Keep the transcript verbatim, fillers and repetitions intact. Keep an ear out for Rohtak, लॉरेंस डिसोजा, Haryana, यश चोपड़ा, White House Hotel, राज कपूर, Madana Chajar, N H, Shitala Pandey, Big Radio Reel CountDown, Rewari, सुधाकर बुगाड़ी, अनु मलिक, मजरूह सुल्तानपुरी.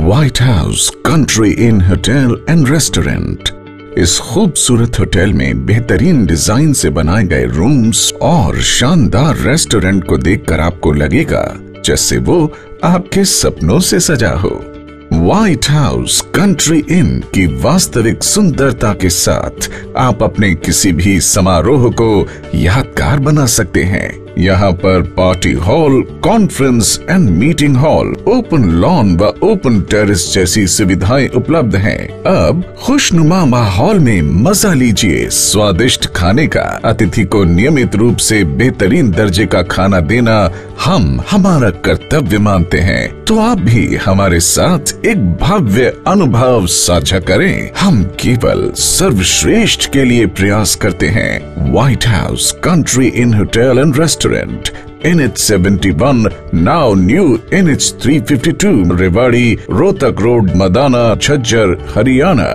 White House country inn hotel and restaurant. इस खूबसूरत hotel में बेहतरीन डिजाइन से बनाए गए रूम्स और शानदार रेस्टोरेंट को देखकर आपको लगेगा जैसे वो आपके सपनों से सजा हो। व्हाइट हाउस कंट्री इन की वास्तविक सुंदरता के साथ आप अपने किसी भी समारोह को यादगार बना सकते हैं। यहाँ पर party hall, conference and meeting hall, open lawn व ओपन टेरेस जैसी सुविधाएं उपलब्ध हैं। अब खुशनुमा माहौल में मजा लीजिए स्वादिष्ट खाने का। अतिथि को नियमित रूप से बेहतरीन दर्जे का खाना देना हम हमारा कर्तव्य मानते हैं, तो आप भी हमारे साथ एक भव्य अनुभव साझा करें। हम केवल सर्वश्रेष्ठ के लिए प्रयास करते हैं। White House country inn hotel and restaurant, N H seventy-one, now new N H three fifty-two, Rewari, Rohtak Road, Madana, Chajar, Haryana।